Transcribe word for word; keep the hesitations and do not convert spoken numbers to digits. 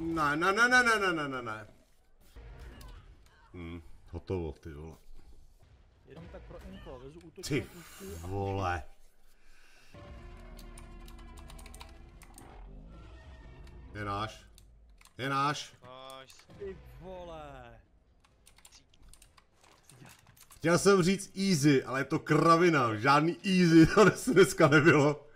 Ne, ne, ne, ne, ne, ne, ne, ne. Hm, hotovo, ty vole. Jenom tak pro info, vezu útočnou pušku a... Ty vole. Je náš. Je náš. Ty vole. Chtěl jsem říct easy, ale je to kravina. Žádný easy to dneska nebylo.